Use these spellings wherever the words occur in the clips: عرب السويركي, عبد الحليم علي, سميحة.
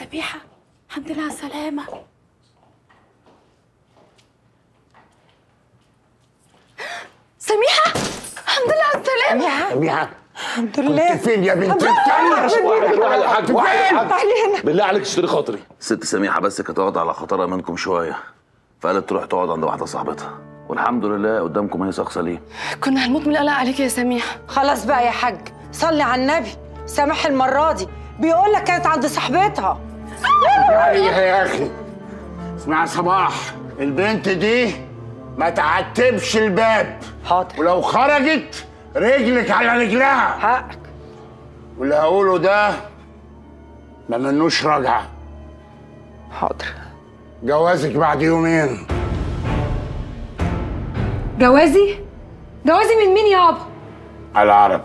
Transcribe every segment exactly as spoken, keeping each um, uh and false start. سبيحة الحمد لله على السلامة. سميحة الحمد لله على السلامة. سميحة الحمد لله. كنت فين يا بنتي؟ واحد واحد يا حاج، بالله عليك اشتري خاطري. الست سميحة بس كانت واخدة على خطرها منكم شوية، فقالت تروح تقعد عند واحدة صاحبتها، والحمد لله قدامكم هي ساقصة. ليه؟ كنا هنموت من القلق عليك يا سميحة. خلاص بقى يا حاج، صلي على النبي، سامح المرة دي، بيقول لك كانت عند صاحبتها. يا اخي اسمع يا صباح، البنت دي ما تعتبش الباب. حاضر. ولو خرجت رجلك على رجلها. حقك. واللي هقوله ده ما منوش رجعه. حاضر. جوازك بعد يومين. جوازي؟ جوازي من مين يابا؟ على عرب.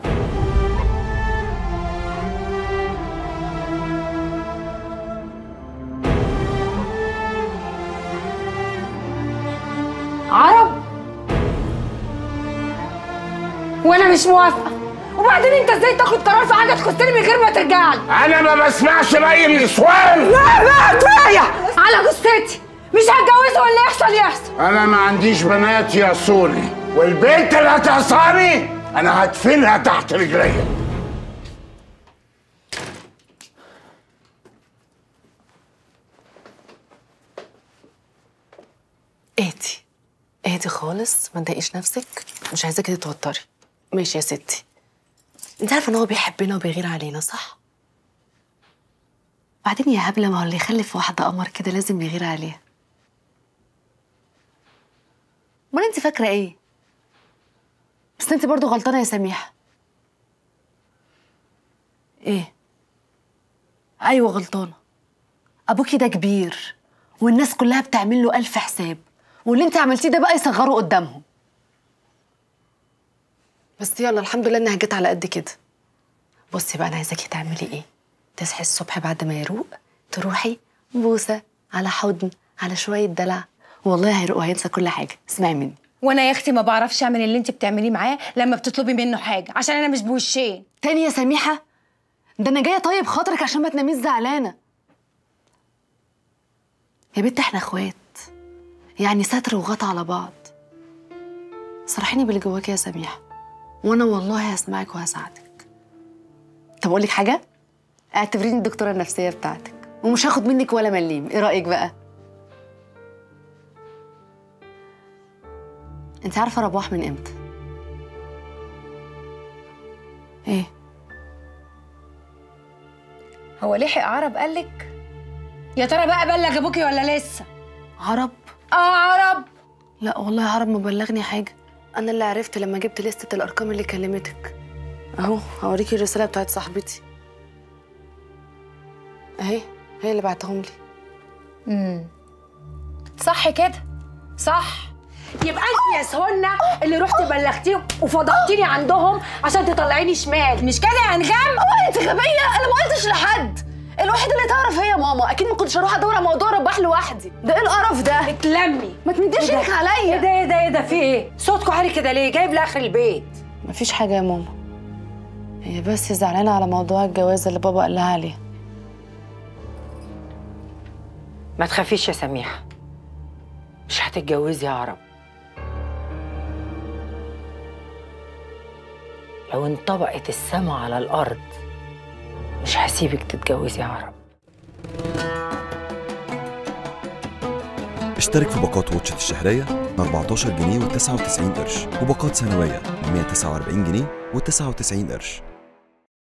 عرب؟ وانا مش موافقه. وبعدين انت ازاي تاخد قرار في حاجه تخصني من غير ما ترجع لي؟ انا ما بسمعش راي النسوان. لا لا كفايه على قصتي، مش هتجوزه ولا يحصل يحصل. انا ما عنديش بنات يا سوري، والبنت اللي هتعصاني انا هدفنها تحت رجليا. اهدي اهدي خالص، ما تضايقيش نفسك، مش عايزاكي تتوتري. ماشي يا ستي، انت عارفه ان هو بيحبنا وبيغير علينا صح؟ بعدين يا هبله، ما هو اللي يخلف واحده قمر كده لازم يغير عليها. امال انت فاكره ايه؟ بس انت برضو غلطانه يا سميحه. ايه؟ ايوه غلطانه. ابوكي ده كبير والناس كلها بتعمل له الف حساب، واللي انت عملتيه ده بقى يصغره قدامهم. بس يلا الحمد لله انها جت على قد كده. بصي بقى، انا عايزاكي تعملي ايه؟ تصحي الصبح بعد ما يروق، تروحي بوسه على حضن على شويه دلع، والله هيروق وهينسى كل حاجه. اسمعي مني. وانا يا اختي ما بعرفش اعمل اللي انت بتعمليه معاه لما بتطلبي منه حاجه، عشان انا مش بوشين. تاني يا سميحه، ده انا جايه طيب خاطرك عشان ما تناميش زعلانه. يا بنت احنا اخوات، يعني ستر وغطا على بعض. صرحيني باللي جواكي يا سميحه، وانا والله هسمعك وهساعدك. طب اقول لك حاجه؟ اعتبريني الدكتوره النفسيه بتاعتك، ومش هاخد منك ولا مليم، ايه رايك بقى؟ انت عارفه رباح من امتى؟ ايه؟ هو لحق عرب قالك؟ يا ترى بقى بلغ ابوكي ولا لسه؟ عرب؟ اه عرب. لا والله عرب ما بلغني حاجه، انا اللي عرفت لما جبت لستة الارقام اللي كلمتك. اهو هوريكي الرساله بتاعت صاحبتي، اهي هي اللي بعتهم لي. امم صح كده؟ صح. يبقى انت يا سهنه اللي رحتي بلغتيهم وفضحتيني عندهم عشان تطلعيني شمال، مش كده يا انغام؟ اه انت غبيه، انا ما قلتش لحد. الوحيده اللي تعرف هي ماما، اكيد ما كنتش هروح ادور على موضوع رباح لوحدي. ده ايه القرف ده؟ اتلمي، ما تمديش ايدك عليا. ايه ده ايه ده ايه ده، في ايه؟ صوتكم عالي كده ليه؟ جايب لاخر البيت. مفيش حاجه يا ماما، هي بس زعلانه على موضوع الجواز اللي بابا قال لها عليه. ما تخافيش يا سميحه، مش هتتجوزي يا عرب. لو انطبقت السما على الارض مش هسيبك تتجوزي يا عرب. اشترك في باقات واتشت الشهريه من اربعتاشر جنيه وتسعة وتسعين قرش، وباقات سنويه من مية وتسعة واربعين جنيه وتسعة وتسعين قرش.